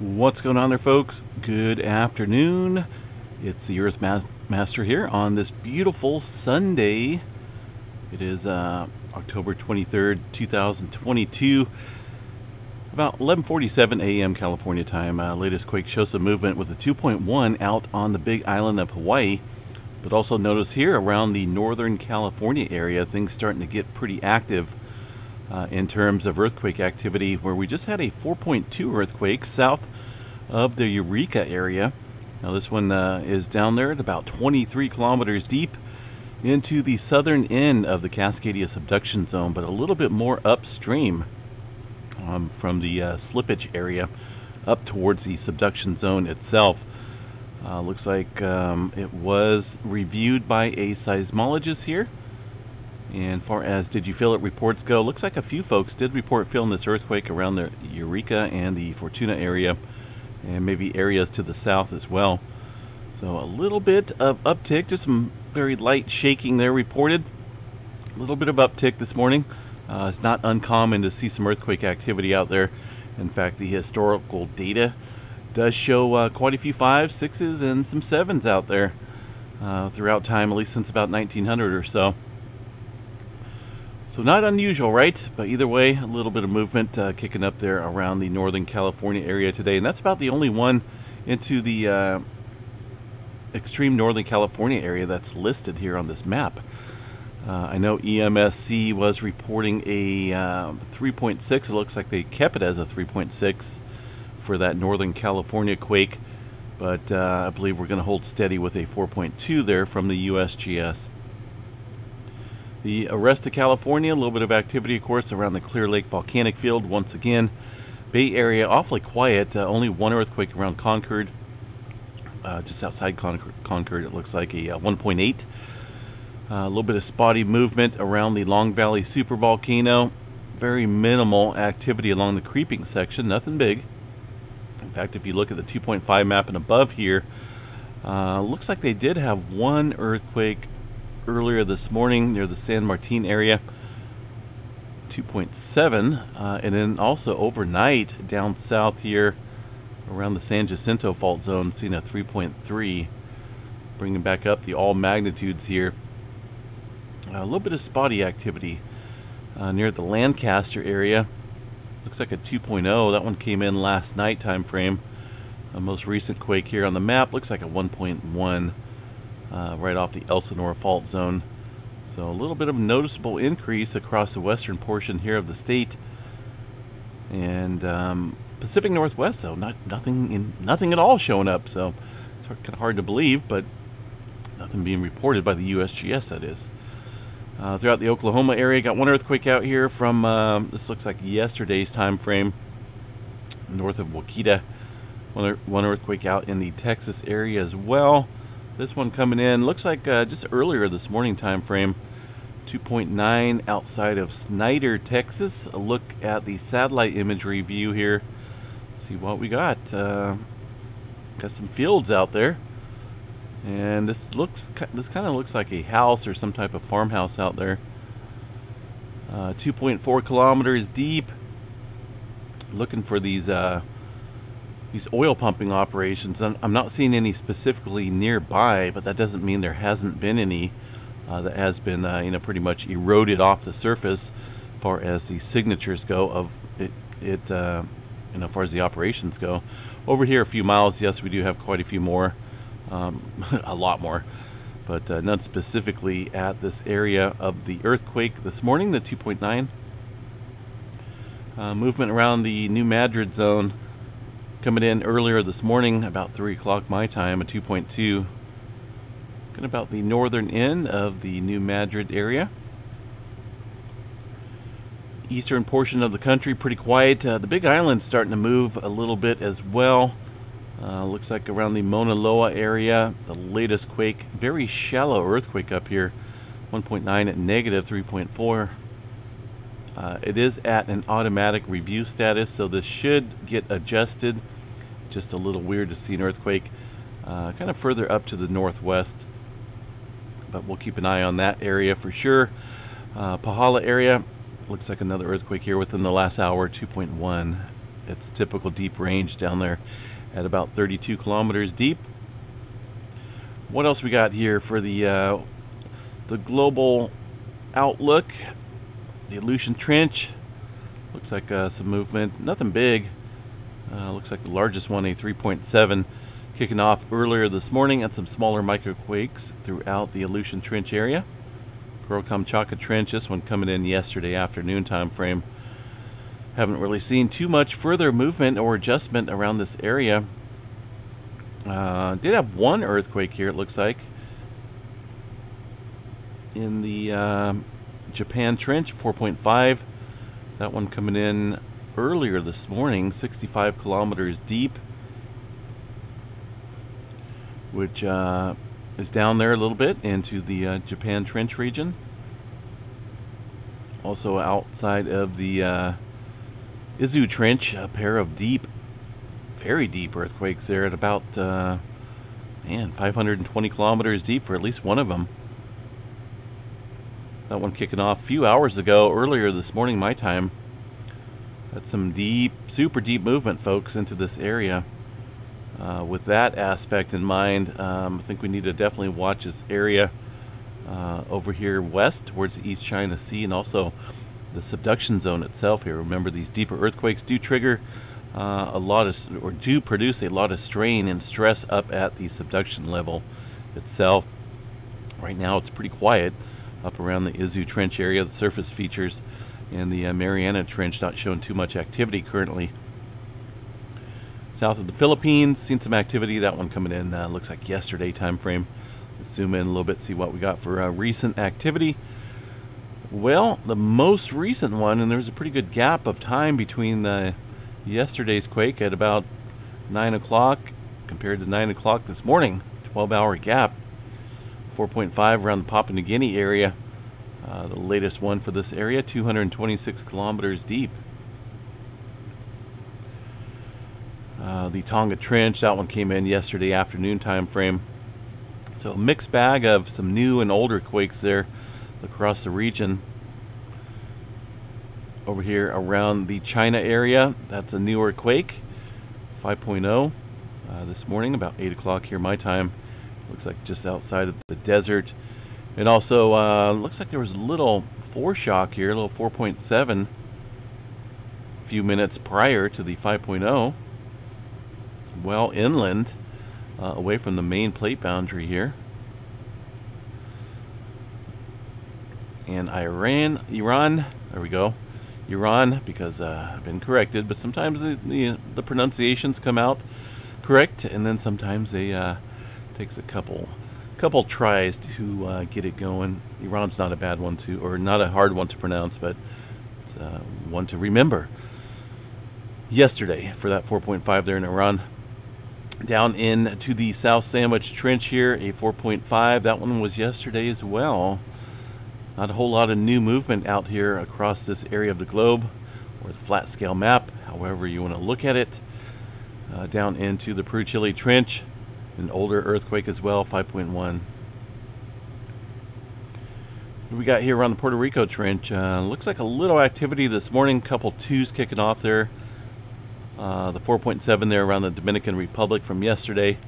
What's going on there, folks? Good afternoon. It's the Earth Master here on this beautiful Sunday. It is October 23rd, 2022, about 11:47 a.m. California time. Latest quake shows some movement with a 2.1 out on the big island of Hawaii, but also notice here around the northern California area, things starting to get pretty active. In terms of earthquake activity, where we just had a 4.2 earthquake south of the Eureka area. Now this one is down there at about 23 kilometers deep into the southern end of the Cascadia subduction zone, but a little bit more upstream from the slippage area up towards the subduction zone itself. Looks like it was reviewed by a seismologist here. And far as did you feel it reports go, looks like a few folks did report feeling this earthquake around the Eureka and the Fortuna area, and maybe areas to the south as well. So a little bit of uptick, just some very light shaking there reported. A little bit of uptick this morning. It's not uncommon to see some earthquake activity out there. In fact, the historical data does show quite a few 5s, 6s, and some 7s out there throughout time, at least since about 1900 or so. So not unusual, right? But either way, a little bit of movement kicking up there around the northern California area today. And that's about the only one into the extreme northern California area that's listed here on this map. I know EMSC was reporting a 3.6. It looks like they kept it as a 3.6 for that northern California quake. But I believe we're going to hold steady with a 4.2 there from the USGS. The rest of California, a little bit of activity, of course, around the Clear Lake Volcanic Field once again. Bay Area, awfully quiet. Only one earthquake around Concord. Just outside Concord, it looks like a 1.8. A little bit of spotty movement around the Long Valley Super Volcano. Very minimal activity along the creeping section, nothing big. In fact, if you look at the 2.5 map and above here, looks like they did have one earthquake earlier this morning near the San Martin area, 2.7, and then also overnight down south here around the San Jacinto Fault Zone, seeing a 3.3, bringing back up the all magnitudes here. A little bit of spotty activity near the Lancaster area. Looks like a 2.0. That one came in last night time frame. The most recent quake here on the map looks like a 1.1. Right off the Elsinore Fault Zone. So a little bit of noticeable increase across the western portion here of the state. And Pacific Northwest, so nothing at all showing up. So it's kind of hard to believe, but nothing being reported by the USGS, that is. Throughout the Oklahoma area, got one earthquake out here from, this looks like yesterday's time frame, north of Wakita. One earthquake out in the Texas area as well. This one coming in looks like just earlier this morning time frame, 2.9 outside of Snyder, Texas. A look at the satellite imagery view here. Let's see what we got. Got some fields out there, and this kind of looks like a house or some type of farmhouse out there. 2.4 kilometers deep. Looking for these oil pumping operations. I'm not seeing any specifically nearby, but that doesn't mean there hasn't been any that has been pretty much eroded off the surface as far as the signatures go of it as far as the operations go. Over here a few miles, yes, we do have quite a few more, a lot more, but none specifically at this area of the earthquake this morning, the 2.9. Movement around the New Madrid zone coming in earlier this morning, about 3 o'clock my time, a 2.2. Got about the northern end of the New Madrid area. Eastern portion of the country, pretty quiet. The Big Island's starting to move a little bit as well. Looks like around the Mauna Loa area, the latest quake. Very shallow earthquake up here, 1.9 at negative 3.4. It is at an automatic review status, so this should get adjusted. Just a little weird to see an earthquake kind of further up to the northwest, but we'll keep an eye on that area for sure. Pahala area, looks like another earthquake here within the last hour, 2.1 its typical deep range down there at about 32 kilometers deep. What else we got here for the global outlook? The Aleutian Trench. Looks like some movement. Nothing big. Looks like the largest one, a 3.7, kicking off earlier this morning at some smaller microquakes throughout the Aleutian Trench area. Kuril Kamchatka Trench, this one coming in yesterday afternoon time frame. Haven't really seen too much further movement or adjustment around this area. Did have one earthquake here, it looks like, in the Japan Trench, 4.5. That one coming in earlier this morning, 65 kilometers deep, which is down there a little bit into the Japan Trench region. Also outside of the Izu Trench, a pair of deep, very deep earthquakes there at about 520 kilometers deep for at least one of them. That one kicking off a few hours ago, earlier this morning my time. That's some deep, super deep movement, folks, into this area. With that aspect in mind, I think we need to definitely watch this area over here west towards the East China Sea, and also the subduction zone itself here. Remember, these deeper earthquakes do trigger do produce a lot of strain and stress up at the subduction level itself. Right now it's pretty quiet up around the Izu Trench area, the surface features, and the Mariana Trench not showing too much activity currently. South of the Philippines, seen some activity. That one coming in looks like yesterday time frame. Let's zoom in a little bit, see what we got for recent activity. Well, the most recent one, and there was a pretty good gap of time between yesterday's quake at about 9 o'clock compared to 9 o'clock this morning, 12-hour gap, 4.5 around the Papua New Guinea area. The latest one for this area, 226 kilometers deep. The Tonga Trench, that one came in yesterday afternoon time frame. So a mixed bag of some new and older quakes there across the region. Over here around the China area, that's a newer quake, 5.0 this morning, about 8 o'clock here my time. Looks like just outside of the desert. And also looks like there was a little foreshock here, a little 4.7 a few minutes prior to the 5.0. well inland, away from the main plate boundary here. And Iran, there we go. Iran, because I've been corrected, but sometimes the pronunciations come out correct, and then sometimes they takes a couple tries to get it going. Iran's not a bad one to, or not a hard one to pronounce, but it's one to remember. Yesterday for that 4.5 there in Iran. Down in to the South Sandwich Trench here, a 4.5. That one was yesterday as well. Not a whole lot of new movement out here across this area of the globe, or the flat scale map, however you want to look at it. Down into the Peru Chile Trench, an older earthquake as well, 5.1. What do we got here around the Puerto Rico Trench? Looks like a little activity this morning, couple twos kicking off there. The 4.7 there around the Dominican Republic from yesterday.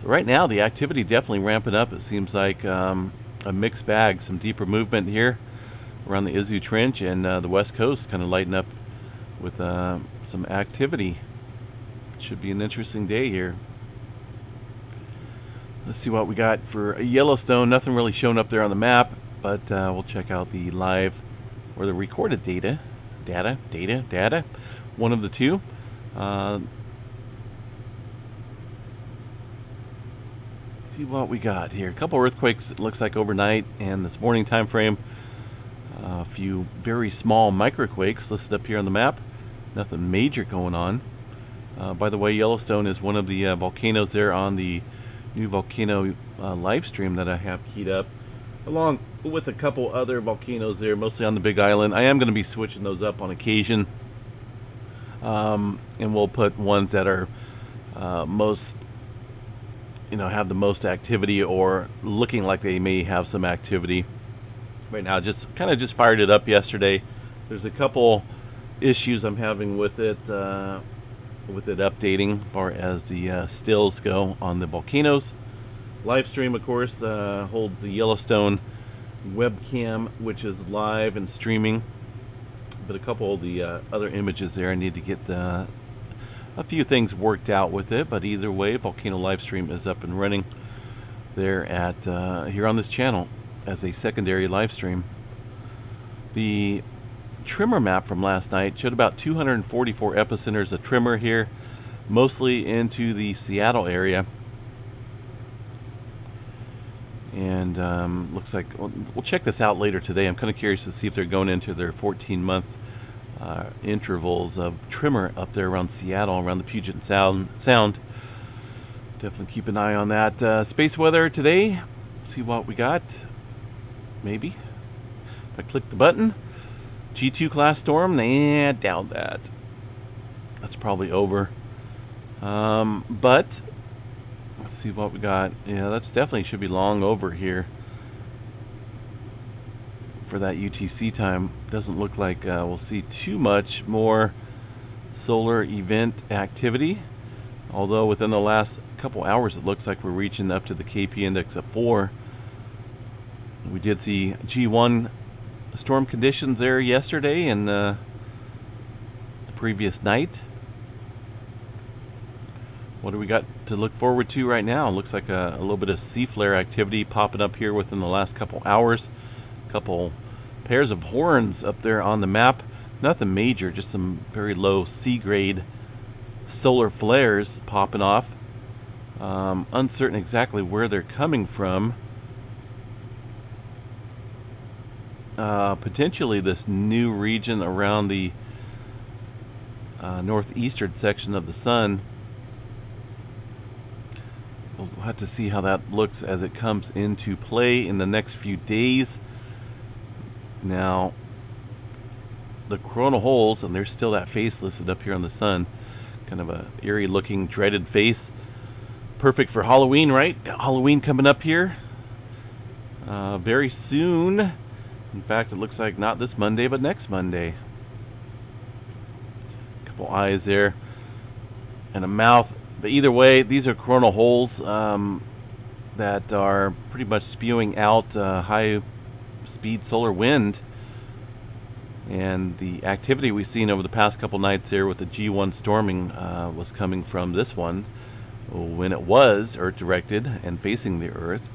So right now the activity definitely ramping up. It seems like a mixed bag, some deeper movement here around the Izu Trench, and the west coast kind of lighting up with some activity. Should be an interesting day here. Let's see what we got for Yellowstone. Nothing really shown up there on the map, but we'll check out the live or the recorded data, one of the two. See what we got here. A couple earthquakes, it looks like, overnight and this morning time frame. A few very small microquakes listed up here on the map. Nothing major going on. By the way, Yellowstone is one of the volcanoes there on the new volcano live stream that I have keyed up, along with a couple other volcanoes there, mostly on the Big Island. I am going to be switching those up on occasion, and we'll put ones that are most, you know, have the most activity, or looking like they may have some activity right now. Just fired it up yesterday. There's a couple issues I'm having with it updating as far as the stills go on the volcanoes. Live stream, of course, holds the Yellowstone webcam, which is live and streaming, but a couple of the other images there I need to get a few things worked out with it. But either way, volcano live stream is up and running there at here on this channel as a secondary live stream. The tremor map from last night showed about 244 epicenters of tremor here, mostly into the Seattle area. And looks like we'll check this out later today. I'm kind of curious to see if they're going into their 14-month intervals of tremor up there around Seattle, around the Puget Sound. Definitely keep an eye on that. Space weather today, see what we got. Maybe if I click the button. G2 class storm, nah, doubt that. That's probably over. But let's see what we got. Yeah, that's definitely should be long over here for that UTC time. Doesn't look like we'll see too much more solar event activity. Although within the last couple hours, it looks like we're reaching up to the KP index of 4. We did see G1 storm conditions there yesterday and the previous night. What do we got to look forward to right now? Looks like a little bit of sea flare activity popping up here within the last couple hours. A couple pairs of horns up there on the map. Nothing major, just some very low C grade solar flares popping off. Uncertain exactly where they're coming from. Potentially this new region around the northeastern section of the sun. We'll have to see how that looks as it comes into play in the next few days. Now, the coronal holes, and there's still that face listed up here on the sun. Kind of a eerie looking, dreaded face. Perfect for Halloween, right? Got Halloween coming up here very soon. In fact, it looks like not this Monday, but next Monday. A couple eyes there and a mouth. But either way, these are coronal holes that are pretty much spewing out high-speed solar wind. And the activity we've seen over the past couple nights here with the G1 storming was coming from this one when it was Earth-directed and facing the Earth.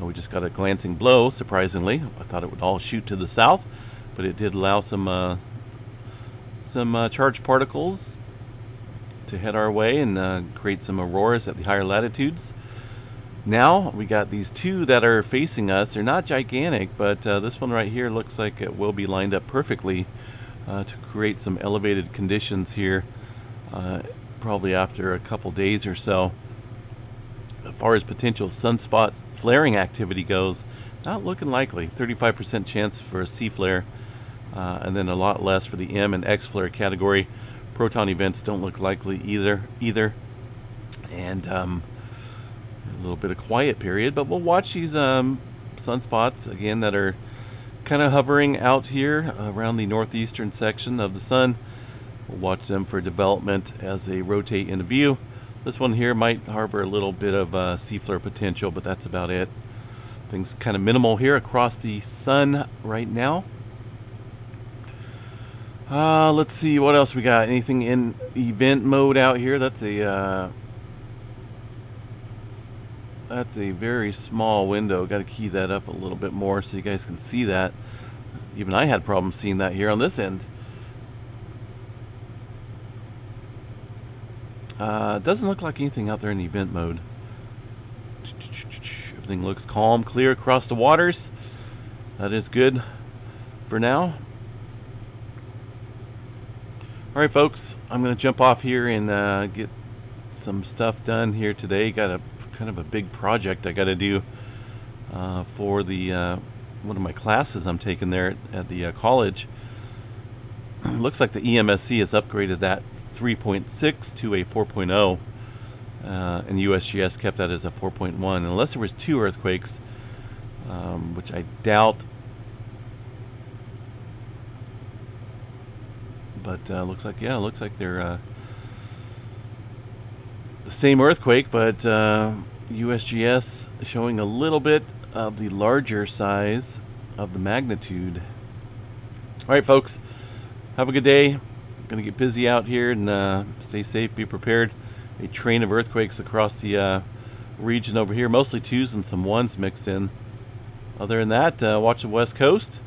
We just got a glancing blow, surprisingly. I thought it would all shoot to the south, but it did allow some charged particles to head our way and create some auroras at the higher latitudes. Now we got these two that are facing us. They're not gigantic, but this one right here looks like it will be lined up perfectly to create some elevated conditions here probably after a couple days or so. As far as potential sunspot flaring activity goes, not looking likely. 35% chance for a C flare and then a lot less for the M and X flare category. Proton events don't look likely either, and a little bit of quiet period, but we'll watch these sunspots again that are kind of hovering out here around the northeastern section of the sun. We'll watch them for development as they rotate into view. This one here might harbor a little bit of sea flare potential, but that's about it. Things kind of minimal here across the sun right now. Let's see what else we got. Anything in event mode out here? That's a very small window. Got to key that up a little bit more so you guys can see that. Even I had problems seeing that here on this end. Doesn't look like anything out there in event mode. Everything looks calm, clear across the waters. That is good for now. All right, folks, I'm going to jump off here and get some stuff done here today. Got a kind of a big project I got to do for the one of my classes I'm taking there at the college. Looks like the EMSC has upgraded that 3.6 to a 4.0, and USGS kept that as a 4.1, unless there was 2 earthquakes, which I doubt. but looks like, yeah, looks like they're the same earthquake, but USGS showing a little bit of the larger size of the magnitude. All right, folks, have a good day. I'm gonna get busy out here, and stay safe, be prepared. A train of earthquakes across the region over here, mostly 2s and some 1s mixed in. Other than that, watch the west coast,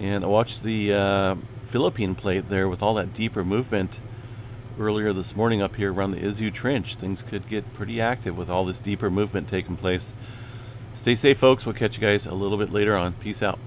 and watch the Philippine plate there with all that deeper movement earlier this morning up here around the Izu Trench. Things could get pretty active with all this deeper movement taking place. Stay safe, folks. We'll catch you guys a little bit later on. Peace out.